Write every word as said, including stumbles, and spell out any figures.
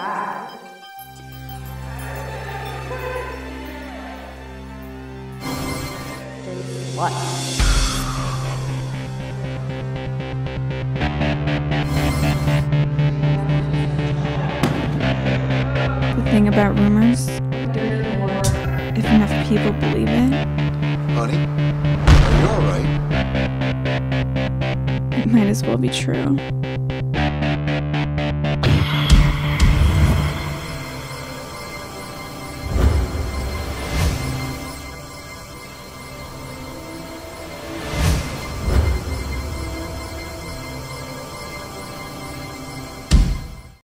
that. What? Thing about rumors, if enough people believe it. Honey, are you alright? It might as well be true.